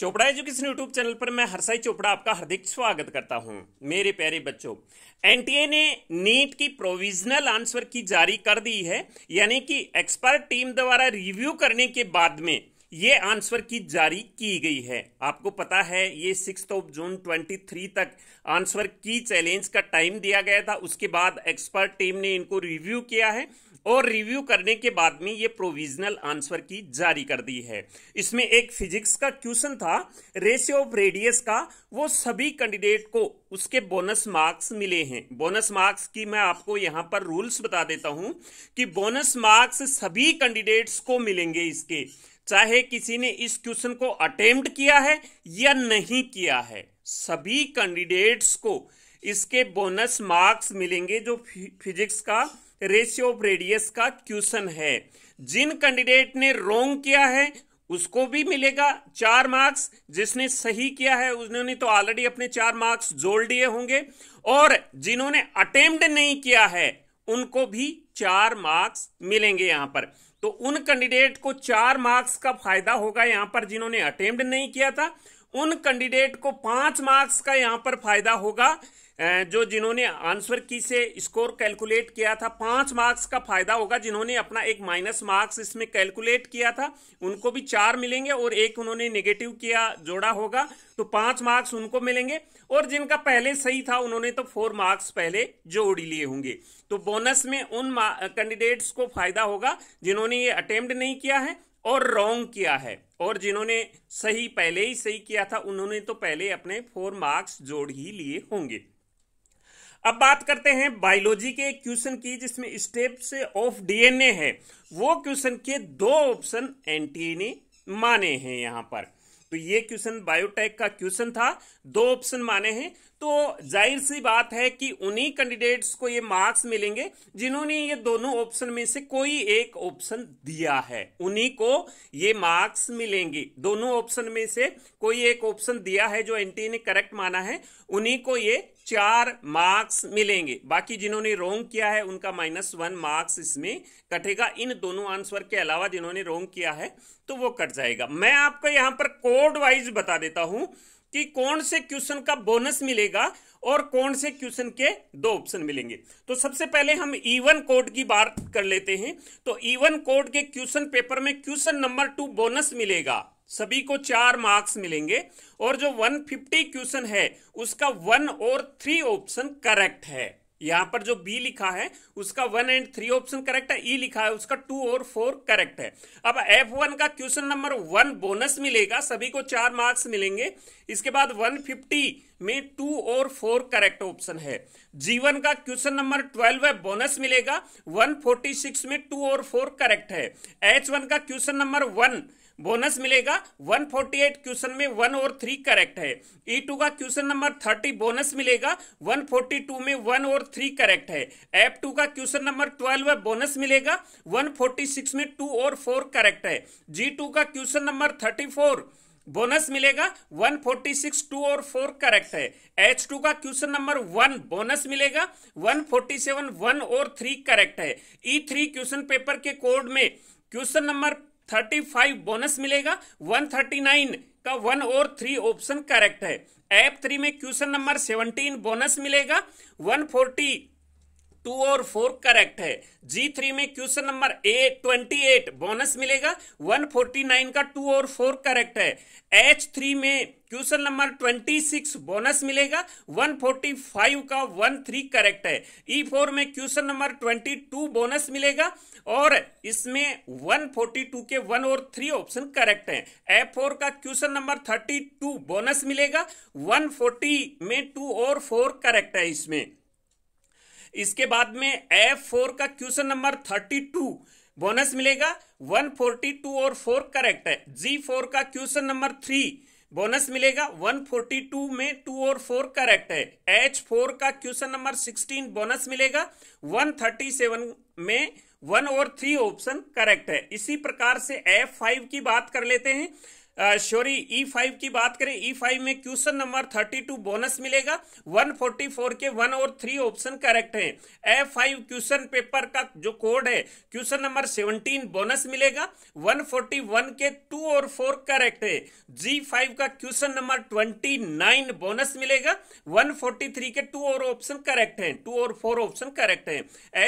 Chopra education YouTube channel पर मैं हर्षाई चोपड़ा आपका हार्दिक स्वागत करता हूं। मेरे प्यारे बच्चों, एनटीए ने नीट की प्रोविजनल आंसर की जारी कर दी है, यानी कि एक्सपर्ट टीम द्वारा रिव्यू करने के बाद में ये आंसर की जारी की गई है। आपको पता है ये 6 जून 2023 तक आंसर की चैलेंज का टाइम दिया गया था। उसके बाद एक्सपर्ट टीम ने इनको रिव्यू किया है और रिव्यू करने के बाद में ये प्रोविजनल आंसर की जारी कर दी है। इसमें एक फिजिक्स का क्वेश्चन था, रेशियो ऑफ रेडियस का, वो सभी कैंडिडेट को उसके बोनस मार्क्स मिले हैं। बोनस मार्क्स की मैं आपको यहां पर रूल्स बता देता हूं कि बोनस मार्क्स सभी कैंडिडेट्स को मिलेंगे इसके, चाहे किसी ने इस क्वेश्चन को अटेम्प्ट किया है या नहीं किया है। सभी कैंडिडेट्स को इसके बोनस मार्क्स मिलेंगे जो फिजिक्स का रेशियो ऑफ रेडियस का क्वेश्चन है। जिन कैंडिडेट ने रॉन्ग किया है उसको भी मिलेगा 4 मार्क्स, जिसने सही किया है उन्होंने तो ऑलरेडी अपने 4 मार्क्स जोड़ दिए होंगे, और जिन्होंने अटेम्प्ट नहीं किया है उनको भी 4 मार्क्स मिलेंगे। यहां पर तो उन कैंडिडेट को 4 मार्क्स का फायदा होगा, यहां पर जिन्होंने अटेम्प्ट नहीं किया था उन कैंडिडेट को 5 मार्क्स का यहां पर फायदा होगा, जो जिन्होंने आंसर की से स्कोर कैलकुलेट किया था 5 मार्क्स का फायदा होगा, जिन्होंने अपना एक माइनस मार्क्स इसमें कैलकुलेट किया था उनको भी 4 मिलेंगे, और एक उन्होंने नेगेटिव किया जोड़ा होगा तो 5 मार्क्स उनको मिलेंगे, और जिनका पहले सही था उन्होंने तो 4 मार्क्स पहले जोड़ लिए होंगे। तो बोनस में उन कैंडिडेट्स को फायदा होगा जिन्होंने ये अटेम्प्ट नहीं किया है और रॉन्ग किया है, और जिन्होंने सही पहले ही सही किया था उन्होंने तो पहले अपने 4 मार्क्स जोड़ ही लिए होंगे। अब बात करते हैं बायोलॉजी के क्वेश्चन की, जिसमें स्टेप्स ऑफ डीएनए है। वो क्वेश्चन के 2 ऑप्शन एनटीए ने माने हैं यहां पर। तो ये क्वेश्चन बायोटेक का क्वेश्चन था, 2 ऑप्शन माने हैं। तो जाहिर सी बात है कि उन्हीं कैंडिडेट्स को ये मार्क्स मिलेंगे जिन्होंने ये दोनों ऑप्शन में से कोई एक ऑप्शन दिया है, उन्हीं को ये मार्क्स मिलेंगे। दोनों ऑप्शन में से कोई एक ऑप्शन दिया है जो एनटीए ने करेक्ट माना है उन्हीं को ये 4 मार्क्स मिलेंगे। बाकी जिन्होंने रॉन्ग किया है उनका -1 मार्क्स इसमें कटेगा, इन दोनों आंसर के अलावा जिन्होंने रॉन्ग किया है तो वो कट जाएगा। मैं आपको यहां पर कोड वाइज बता देता हूं कि कौन से क्वेश्चन का बोनस मिलेगा और कौन से क्वेश्चन के 2 ऑप्शन मिलेंगे। तो सबसे पहले हम E1 कोड की बात कर लेते हैं। तो E1 कोड के क्वेश्चन पेपर में क्वेश्चन नंबर 2 बोनस मिलेगा, सभी को 4 मार्क्स मिलेंगे, और जो 150 क्वेश्चन है उसका 1 और 3 ऑप्शन करेक्ट है। यहां पर जो B लिखा है उसका 1 और 3 ऑप्शन करेक्ट है, E लिखा है उसका 2 और 4 करेक्ट है। अब F1 का क्वेश्चन नंबर 1 बोनस मिलेगा, सभी को 4 मार्क्स मिलेंगे। इसके बाद 150 में 2 और 4 करेक्ट ऑप्शन है। G1 का क्वेश्चन नंबर 12 है, बोनस मिलेगा, 146 में 2 और 4 करेक्ट है। H1 का क्वेश्चन नंबर 1 बोनस मिलेगा, 148 क्वेश्चन में 1 और 3 करेक्ट है। E2 का क्वेश्चन नंबर 30 बोनस मिलेगा, 142 में 1 और 3 करेक्ट है। F2 का क्वेश्चन नंबर 12 बोनस मिलेगा, 146 में 2 और 4 करेक्ट है। G2 का क्वेश्चन नंबर 34 बोनस मिलेगा, 146 2 और 4 करेक्ट है। H2 का क्वेश्चन नंबर 1 बोनस मिलेगा, 147 1 और 3 करेक्ट है। E3 क्वेश्चन पेपर के कोड में क्वेश्चन नंबर 35 बोनस मिलेगा, 139 का 1 और 3 ऑप्शन करेक्ट है। F3 में क्वेश्चन नंबर 17 बोनस मिलेगा, 142 और 4 करेक्ट है। G3 में क्वेश्चन नंबर 28 बोनस मिलेगा, 149 का 2 और 4 करेक्ट है। H3 में क्वेश्चन नंबर 26 बोनस मिलेगा, 145 का 1 3 करेक्ट है। E4 में क्वेश्चन नंबर 22 बोनस मिलेगा, और इसमें 142 के 1 और 3 ऑप्शन करेक्ट है। F4 का क्वेश्चन नंबर 32 बोनस मिलेगा, 140 में 2 और 4 करेक्ट है इसमें। इसके बाद में F4 का क्वेश्चन नंबर 32 बोनस मिलेगा, 142 और 4 करेक्ट है। G4 का क्वेश्चन नंबर 3 बोनस मिलेगा, 142 में 2 और 4 करेक्ट है। H4 का क्वेश्चन नंबर 16 बोनस मिलेगा, 137 में 1 और 3 ऑप्शन करेक्ट है। इसी प्रकार से F5 की बात कर लेते हैं। शोरी E5 की बात करें, E5 में क्वेश्चन नंबर 32 बोनस मिलेगा। 144 के 1 और 3 ऑप्शन करेक्ट हैं। F5 क्वेश्चन पेपर का जो कोड है क्वेश्चन नंबर 17 बोनस मिलेगा। 141 के 2 और 4 करेक्ट है। G5 का क्वेश्चन नंबर 29 बोनस मिलेगा। 143 के 2 और ऑप्शन करेक्ट हैं, 2 और 4 ऑप्शन करेक्ट हैं।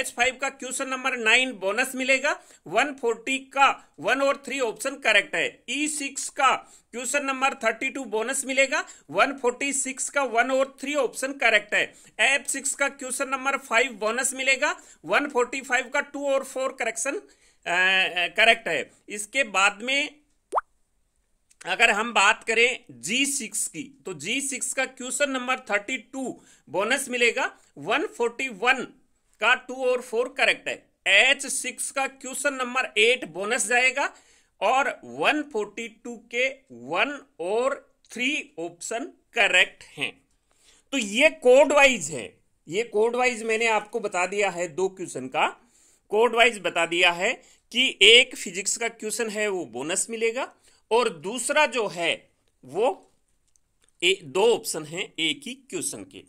H5 का क्वेश्चन नंबर 9 बोनस मिलेगा। 140 का 1 और 3 ऑप्शन करेक्ट है। E6 का क्वेश्चन नंबर 32 बोनस मिलेगा। 146 का 1 और 3 ऑप्शन करेक्ट है। F6 का क्वेश्चन नंबर 5 बोनस मिलेगा। 145 का 2 और 4 करेक्शन करेक्ट है। इसके बाद में अगर हम बात करें G6 की, तो G6 का क्वेश्चन नंबर 32 बोनस मिलेगा। 141 का 2 और 4 करेक्ट है। H6 का क्वेश्चन नंबर 8 बोनस जाएगा और 142 के 1 और 3 ऑप्शन करेक्ट हैं। तो ये कोड वाइज है, ये कोड वाइज मैंने आपको बता दिया है, 2 क्वेश्चन का कोड वाइज बता दिया है कि एक फिजिक्स का क्वेश्चन है वो बोनस मिलेगा और दूसरा जो है वो 2 ऑप्शन हैं एक ही क्वेश्चन के।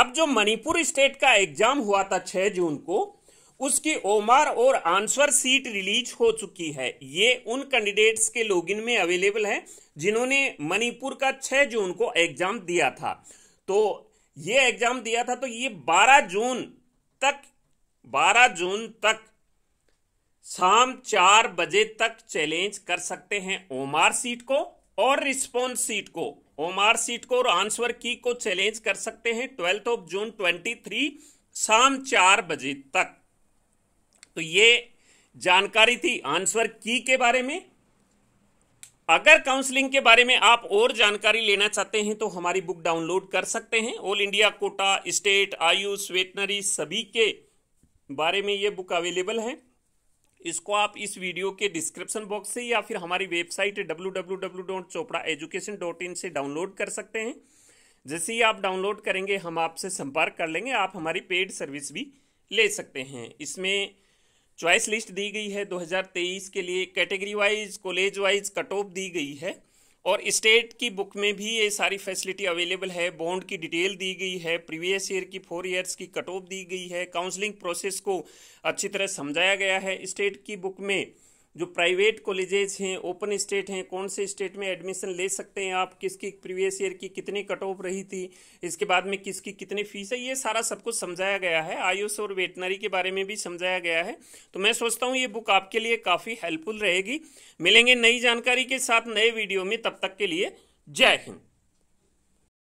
अब जो मणिपुर स्टेट का एग्जाम हुआ था 6 जून को, उसकी ओमार और आंसर सीट रिलीज हो चुकी है। ये उन कैंडिडेट्स के लॉगिन में अवेलेबल है जिन्होंने मणिपुर का 6 जून को एग्जाम दिया था। तो ये एग्जाम दिया था तो ये 12 जून तक शाम 4 बजे तक चैलेंज कर सकते हैं ओमार सीट को और रिस्पॉन्स सीट को। ओमार सीट को और आंसर की को चैलेंज कर सकते हैं 12 जून 2023 शाम 4 बजे तक। तो ये जानकारी थी आंसर की के बारे में। अगर काउंसलिंग के बारे में आप और जानकारी लेना चाहते हैं तो हमारी बुक डाउनलोड कर सकते हैं। All India quota state AYUSH veterinary सभी के बारे में ये बुक अवेलेबल है। इसको आप इस वीडियो के डिस्क्रिप्शन बॉक्स से या फिर हमारी वेबसाइट www.chopraeducation.in से डाउनलोड कर सकते हैं। जैसे ही आप डाउनलोड करेंगे हम आपसे संपर्क कर लेंगे। आप हमारी पेड सर्विस भी ले सकते हैं। इसमें चॉइस लिस्ट दी गई है 2023 के लिए, category wise college wise cut off दी गई है और स्टेट की बुक में भी ये सारी फैसिलिटी अवेलेबल है। बॉन्ड की डिटेल दी गई है, प्रीवियस ईयर की 4 इयर्स की कट ऑफ दी गई है, काउंसलिंग प्रोसेस को अच्छी तरह समझाया गया है। स्टेट की बुक में जो प्राइवेट कॉलेजेस हैं, ओपन स्टेट हैं, कौन से स्टेट में एडमिशन ले सकते हैं आप, किसकी प्रीवियस ईयर की कितनी कट ऑफ रही थी, इसके बाद में किसकी कितनी फीस है, ये सारा सब कुछ समझाया गया है। आयुष और वेटनरी के बारे में भी समझाया गया है। तो मैं सोचता हूँ ये बुक आपके लिए काफ़ी हेल्पफुल रहेगी। मिलेंगे नई जानकारी के साथ नए वीडियो में, तब तक के लिए जय हिंद।